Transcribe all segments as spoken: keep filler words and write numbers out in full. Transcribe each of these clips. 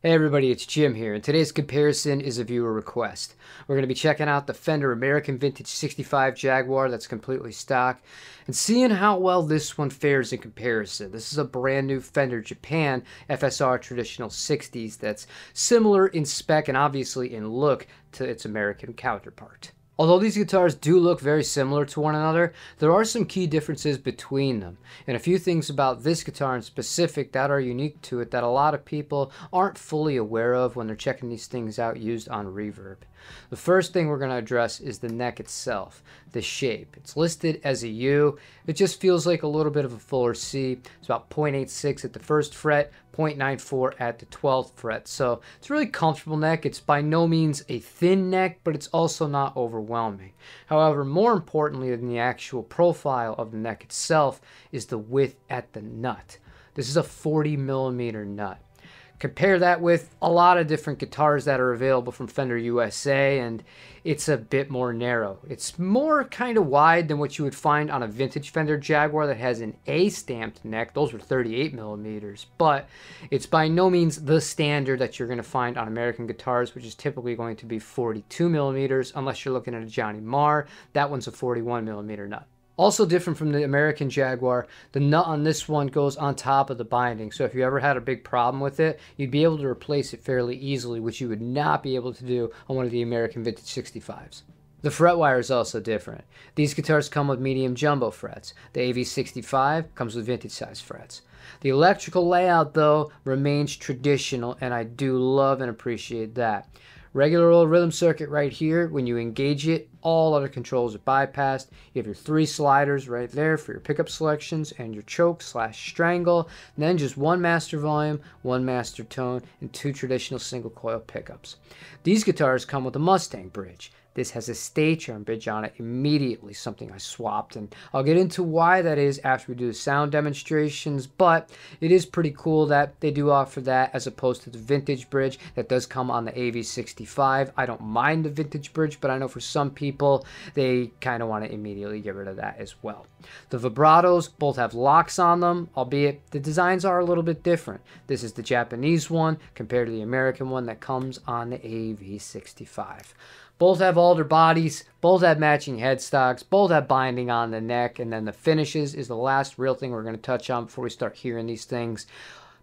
Hey everybody, it's Jim here, and today's comparison is a viewer request. We're going to be checking out the Fender American Vintage sixty-five Jaguar that's completely stock, and seeing how well this one fares in comparison. This is a brand new Fender Japan F S R Traditional sixties that's similar in spec and obviously in look to its American counterpart. Although these guitars do look very similar to one another, there are some key differences between them, and a few things about this guitar in specific that are unique to it that a lot of people aren't fully aware of when they're checking these things out used on Reverb. The first thing we're going to address is the neck itself, the shape. It's listed as a U. It just feels like a little bit of a fuller C. It's about point eight six at the first fret, point nine four at the twelfth fret. So it's a really comfortable neck. It's by no means a thin neck, but it's also not overwhelming. However, more importantly than the actual profile of the neck itself is the width at the nut. This is a forty millimeter nut. Compare that with a lot of different guitars that are available from Fender U S A, and it's a bit more narrow. It's more kind of wide than what you would find on a vintage Fender Jaguar that has an A stamped neck. Those were thirty-eight millimeters, but it's by no means the standard that you're going to find on American guitars, which is typically going to be forty-two millimeters, unless you're looking at a Johnny Marr. That one's a forty-one millimeter nut. Also different from the American Jaguar, the nut on this one goes on top of the binding. So if you ever had a big problem with it, you'd be able to replace it fairly easily, which you would not be able to do on one of the American Vintage sixty-fives. The fret wire is also different. These guitars come with medium jumbo frets. The A V sixty-five comes with vintage size frets. The electrical layout, though, remains traditional, and I do love and appreciate that. Regular old rhythm circuit right here. When you engage it, all other controls are bypassed. You have your three sliders right there for your pickup selections and your choke slash strangle. And then just one master volume, one master tone, and two traditional single coil pickups. These guitars come with a Mustang bridge. This has a Staytrem bridge on it immediately, something I swapped, and I'll get into why that is after we do the sound demonstrations, but it is pretty cool that they do offer that as opposed to the vintage bridge that does come on the A V sixty-five. I don't mind the vintage bridge, but I know for some people, they kind of want to immediately get rid of that as well. The vibratos both have locks on them, albeit the designs are a little bit different. This is the Japanese one compared to the American one that comes on the A V sixty-five. Both have alder bodies, both have matching headstocks, both have binding on the neck, and then the finishes is the last real thing we're going to touch on before we start hearing these things.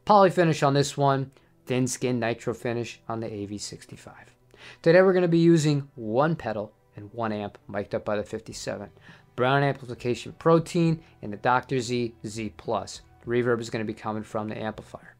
Poly finish on this one, thin skin nitro finish on the A V sixty-five. Today we're going to be using one pedal and one amp mic'd up by the fifty-seven. Brown amplification protein and the Doctor Z Z Plus. Reverb is going to be coming from the amplifier.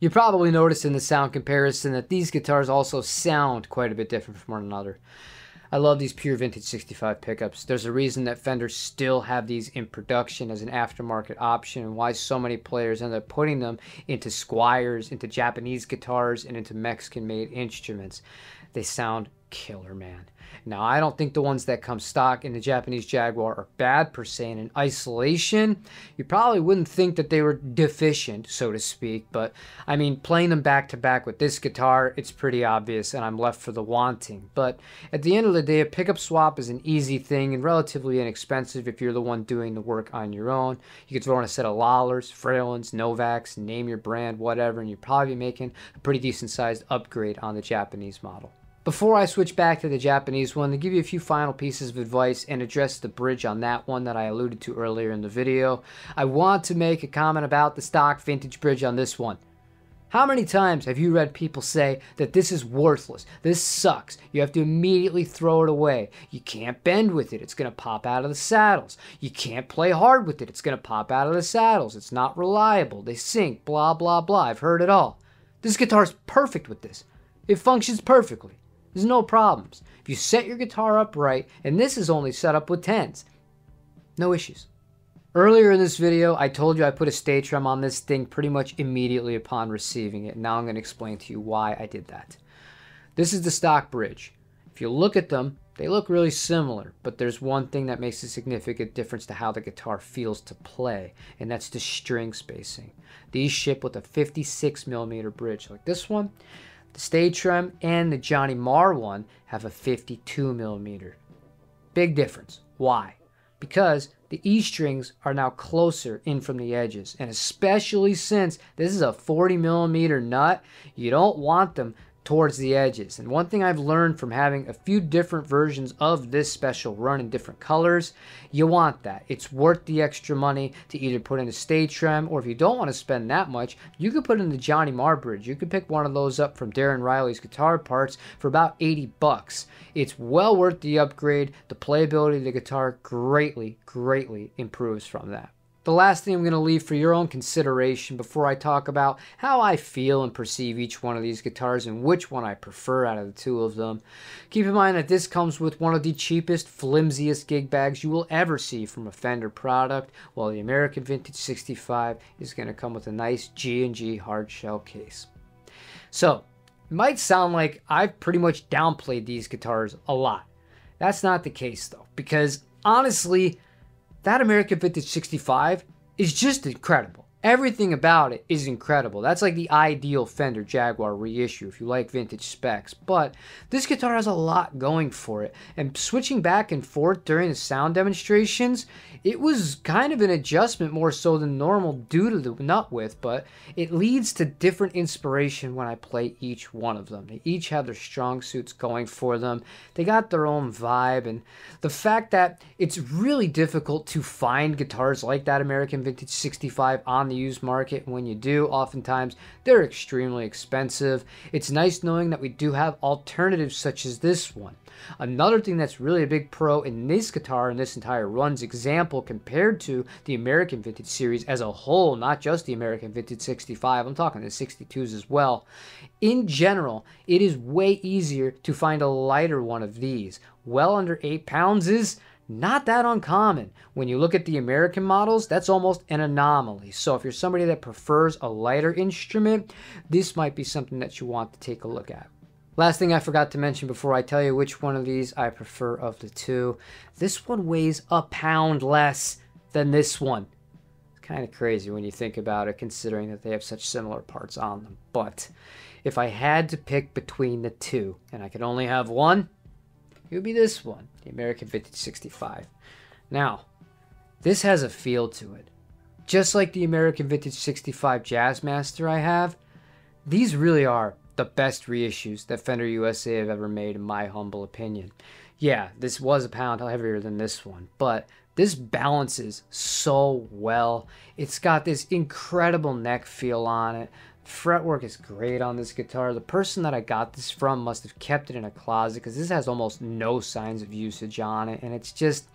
You probably noticed in the sound comparison that these guitars also sound quite a bit different from one another. I love these pure vintage sixty-five pickups. There's a reason that Fender still have these in production as an aftermarket option, and why so many players end up putting them into Squires, into Japanese guitars, and into Mexican-made instruments. They sound killer, man. Now, I don't think the ones that come stock in the Japanese Jaguar are bad per se, and in isolation, you probably wouldn't think that they were deficient, so to speak, but I mean, playing them back to back with this guitar, it's pretty obvious, and I'm left for the wanting. But at the end of the day, a pickup swap is an easy thing and relatively inexpensive if you're the one doing the work on your own. You can throw in a set of Lollars, Fralins, Novaks, name your brand, whatever, and you're probably making a pretty decent sized upgrade on the Japanese model. Before I switch back to the Japanese one, to give you a few final pieces of advice and address the bridge on that one that I alluded to earlier in the video, I want to make a comment about the stock vintage bridge on this one. How many times have you read people say that this is worthless, this sucks, you have to immediately throw it away, you can't bend with it, it's going to pop out of the saddles, you can't play hard with it, it's going to pop out of the saddles, it's not reliable, they sink, blah blah blah, I've heard it all. This guitar is perfect with this, it functions perfectly. There's no problems. If you set your guitar up right, and this is only set up with tens, no issues. Earlier in this video, I told you I put a Staytrem on this thing pretty much immediately upon receiving it. Now I'm going to explain to you why I did that. This is the stock bridge. If you look at them, they look really similar, but there's one thing that makes a significant difference to how the guitar feels to play, and that's the string spacing. These ship with a fifty-six millimeter bridge like this one. The Staytrem and the Johnny Marr one have a fifty-two millimeter. Big difference. Why? Because the E strings are now closer in from the edges, and especially since this is a forty millimeter nut, you don't want them towards the edges. And one thing I've learned from having a few different versions of this special run in different colors, you want that. It's worth the extra money to either put in a Staytrem, or if you don't want to spend that much, you could put in the Johnny Marr bridge. You could pick one of those up from Darren Riley's Guitar Parts for about eighty bucks. It's well worth the upgrade. The playability of the guitar greatly, greatly improves from that. The last thing I'm going to leave for your own consideration before I talk about how I feel and perceive each one of these guitars and which one I prefer out of the two of them. Keep in mind that this comes with one of the cheapest, flimsiest gig bags you will ever see from a Fender product, while the American Vintage sixty-five is going to come with a nice G and G hard shell case. So, it might sound like I've pretty much downplayed these guitars a lot. That's not the case though, because honestly, that American Vintage sixty-five is just incredible. Everything about it is incredible. That's like the ideal Fender Jaguar reissue if you like vintage specs. But this guitar has a lot going for it. And switching back and forth during the sound demonstrations, it was kind of an adjustment more so than normal due to the nut width. But it leads to different inspiration when I play each one of them. They each have their strong suits going for them. They got their own vibe. And the fact that it's really difficult to find guitars like that American Vintage sixty-five on the used market. When you do, oftentimes they're extremely expensive. It's nice knowing that we do have alternatives such as this one. Another thing that's really a big pro in this guitar and this entire run's example compared to the American Vintage series as a whole, not just the American Vintage sixty-five, I'm talking the sixty-twos as well. In general, it is way easier to find a lighter one of these. Well under eight pounds is not that uncommon. When you look at the American models, that's almost an anomaly. So if you're somebody that prefers a lighter instrument, this might be something that you want to take a look at. Last thing I forgot to mention before I tell you which one of these I prefer of the two, this one weighs a pound less than this one. It's kind of crazy when you think about it, considering that they have such similar parts on them. But if I had to pick between the two and I could only have one, it would be this one, the American Vintage sixty-five. Now, this has a feel to it. Just like the American Vintage sixty-five Jazzmaster I have, these really are the best reissues that Fender U S A have ever made, in my humble opinion. Yeah, this was a pound heavier than this one, but this balances so well. It's got this incredible neck feel on it. Fretwork is great on this guitar. The person that I got this from must have kept it in a closet, because this has almost no signs of usage on it, and it's just,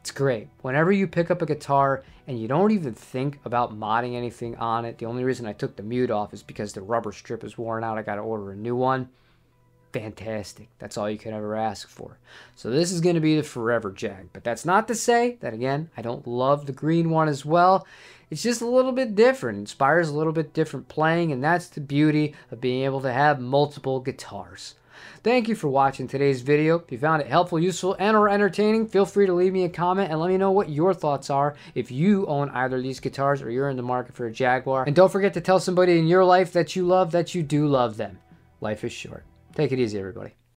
it's great. Whenever you pick up a guitar and you don't even think about modding anything on it, the only reason I took the mute off is because the rubber strip is worn out. I gotta order a new one. Fantastic. That's all you could ever ask for. So this is going to be the forever Jag, but that's not to say that, again, I don't love the green one as well. It's just a little bit different, inspires a little bit different playing, and that's the beauty of being able to have multiple guitars. Thank you for watching today's video. If you found it helpful, useful, and or entertaining, feel free to leave me a comment and let me know what your thoughts are if you own either of these guitars or you're in the market for a Jaguar. And don't forget to tell somebody in your life that you love that you do love them. Life is short. Take it easy, everybody.